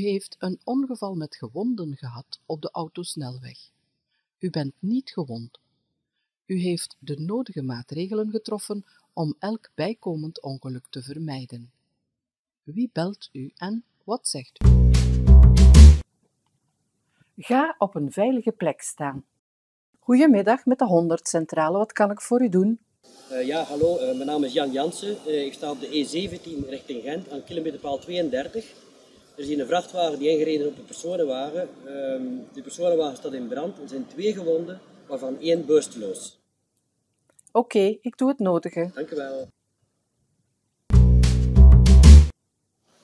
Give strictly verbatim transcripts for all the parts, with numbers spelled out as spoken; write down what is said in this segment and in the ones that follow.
heeft een ongeval met gewonden gehad op de autosnelweg. U bent niet gewond. U heeft de nodige maatregelen getroffen om elk bijkomend ongeluk te vermijden. Wie belt u en wat zegt u? Ga op een veilige plek staan. Goedemiddag, met de honderd centrale. Wat kan ik voor u doen? Uh, ja, hallo. Uh, mijn naam is Jan Janssen. Uh, ik sta op de E zeventien richting Gent aan kilometerpaal tweeëndertig. Er is een vrachtwagen die ingereden op een personenwagen. Uh, de personenwagen staat in brand. Er zijn twee gewonden, waarvan één bewusteloos. Oké, okay, ik doe het nodige. Dank u wel.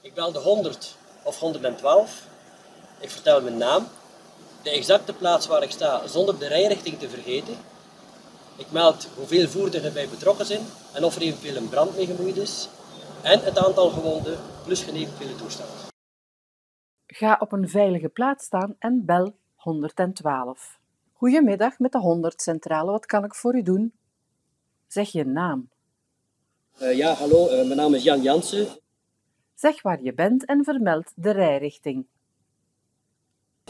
Ik bel de honderd of honderdtwaalf. Ik vertel mijn naam, de exacte plaats waar ik sta, zonder de rijrichting te vergeten. Ik meld hoeveel voertuigen bij betrokken zijn en of er eventueel een brand mee gemoeid is. En het aantal gewonden plus geneesmiddelen toestand. Ga op een veilige plaats staan en bel honderdtwaalf. Goedemiddag, met de honderd centrale. Wat kan ik voor u doen? Zeg je naam. Uh, ja, hallo. Uh, mijn naam is Jan Janssen. Zeg waar je bent en vermeld de rijrichting.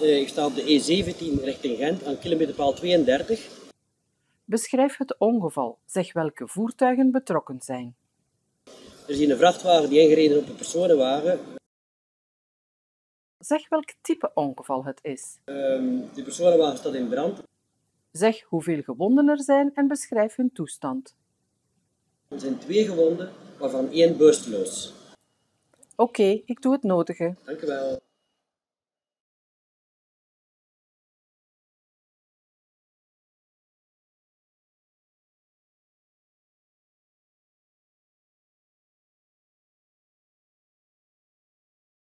Uh, ik sta op de E zeventien richting Gent aan kilometerpaal tweeëndertig. Beschrijf het ongeval. Zeg welke voertuigen betrokken zijn. Er is een vrachtwagen die ingereden op een personenwagen. Zeg welk type ongeval het is. Uh, de personenwagen staat in brand. Zeg hoeveel gewonden er zijn en beschrijf hun toestand. Er zijn twee gewonden, waarvan één bewusteloos. Oké, okay, ik doe het nodige. Dank u wel.